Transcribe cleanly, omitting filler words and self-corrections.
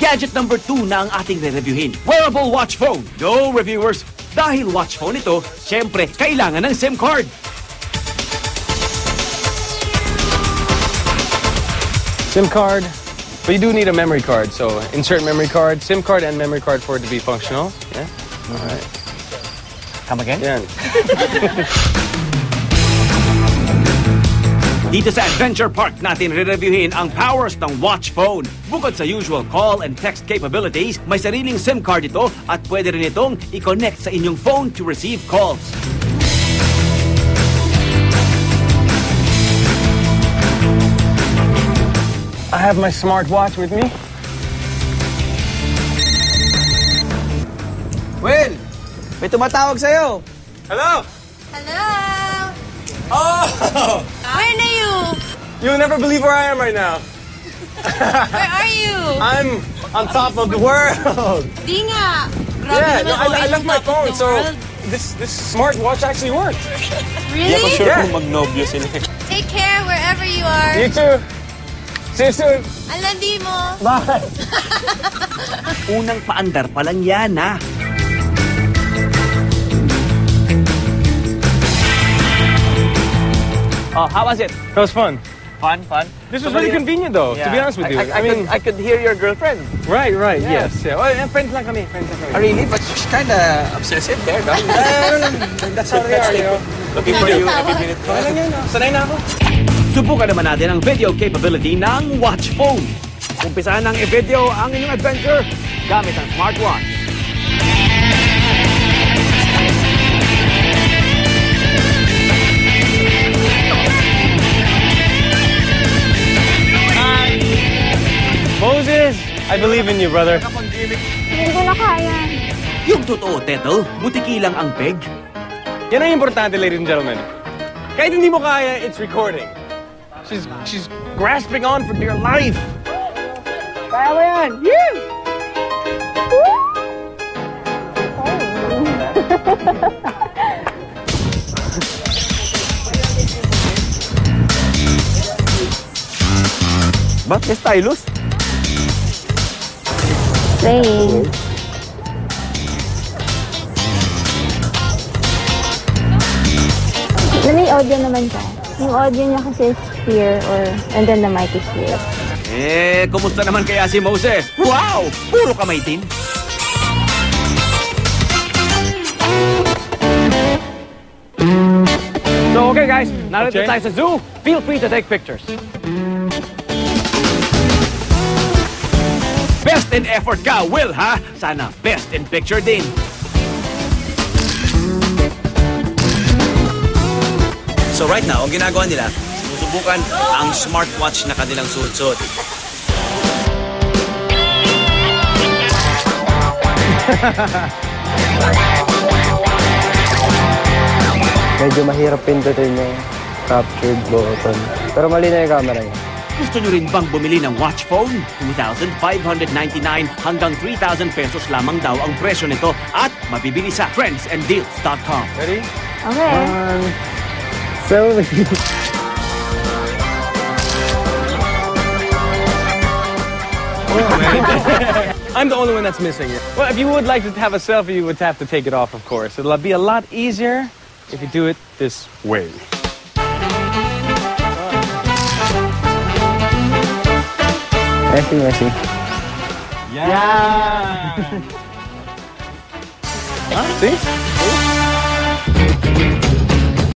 Gadget number 2 na ang ating re-reviewin. Wearable watch phone. No, reviewers, dahil watch phone ito, syempre, kailangan ng SIM card. SIM card, but you do need a memory card. So insert memory card, SIM card and memory card for it to be functional. Yeah? All right. Come again? Yeah. Dito sa Adventure Park, natin re-reviewin ang powers ng watch phone. Bukod sa usual call and text capabilities, may sariling SIM card ito at pwede rin itong i-connect sa inyong phone to receive calls. I have my smartwatch with me. Well, may tumatawag sa'yo. Hello? Hello? Oh! Where are you? You'll never believe where I am right now. Where are you? I'm on top of the world. Dinga. Yeah, no, I left my phone, so this smart watch actually worked. Really? Yeah. Take care wherever you are. You too. See you soon. Ang landi mo. Bye. Unang paandar pa lang yan, ha? Oh, how was it? It was fun. Fun. This was really convenient, though. Yeah. To be honest with you, I mean, I could hear your girlfriend. Right. Yeah. Yes. Yeah. Well, friends lang kami. Really, but she's kind of obsessive there, guys. That's how they are, you know. Looking for you every minute. Ano yun? Sanay na ako. Subukan naman natin ang video capability ng watch phone. Umpisahan ng i-video ang inyong adventure gamit ang smartwatch. I believe in you, brother. Hindi ko na kaya. Yung totoo, Teto, butiki lang ang peg. Yan ang importante, ladies and gentlemen. Kahit hindi mo kaya, it's recording. She's grasping on for dear life. Kaya mo yan. Yeah! Ba't may stylus? Playing. May audio naman ka. Yung audio niya kasi is here and then the mic is here. Eh, kumusta naman kaya si Moses? Wow! Puro kamay din. So, okay guys, narito tayo sa zoo. Feel free to take pictures. Best in effort ka, Will, ha? Sana best in picture din. So right now, ang ginagawa nila, susubukan ang smartwatch na kanilang suot-suot. Medyo mahirap pindutin yung captured button. Pero mali na yung camera niya. Gusto nyo rin bang bumili ng watch phone? 2,599 hanggang 3,000 pesos lamang daw ang presyo nito at mabibili sa friendsanddeals.com. Ready? Okay. One, seven. Oh, man. I'm the only one that's missing it. Well, if you would like to have a selfie, you would have to take it off, of course. It'll be a lot easier if you do it this way. Messy. Yeah! Huh? See?